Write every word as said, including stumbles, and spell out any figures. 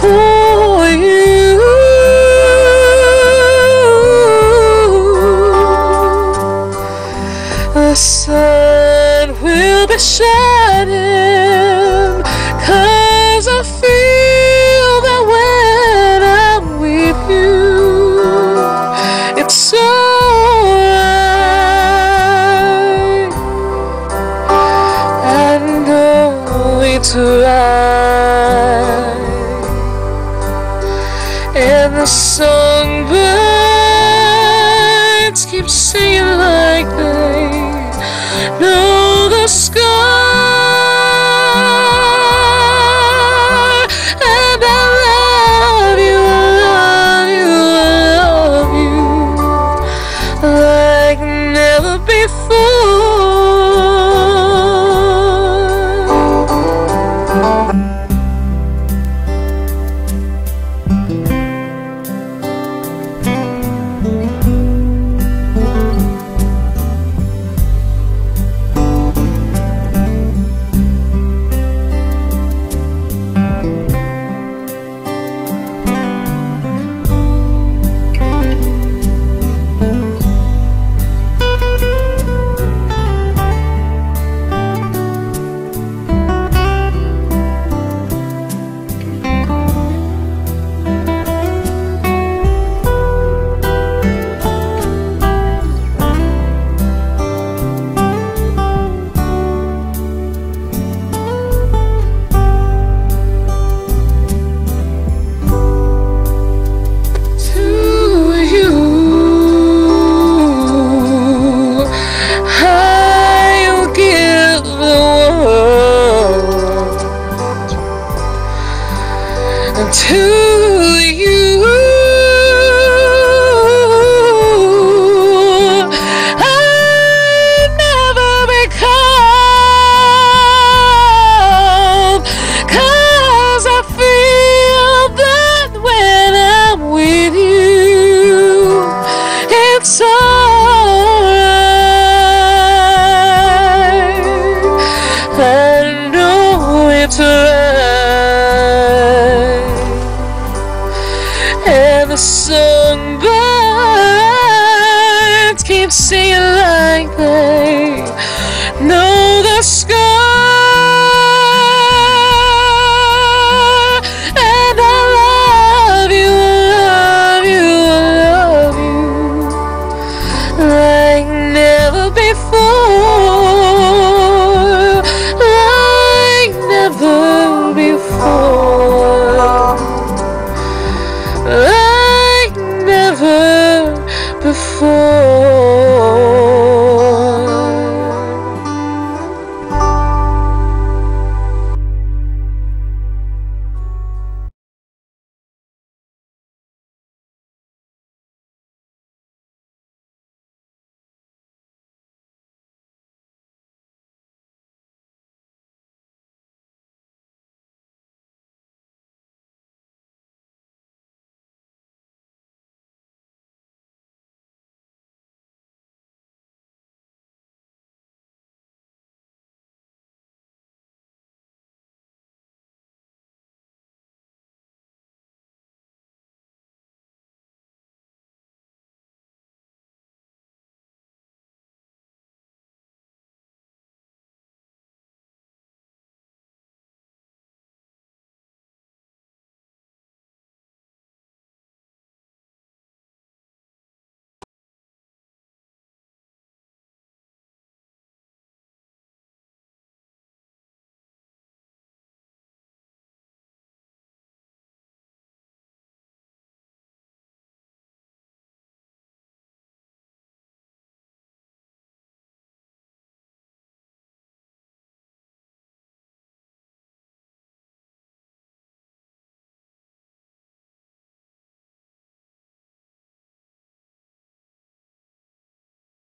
for you. The sun will be shining, 'cause I feel that when I'm with you, it's so right. And only to I and the songbirds keep singing like they know the sky. And I love you, love you, love you like never before. To you, I'll never be cold, 'cause I feel that when I'm with you, it's alright. I know it's right. And the songbirds keep singing like they know the sky.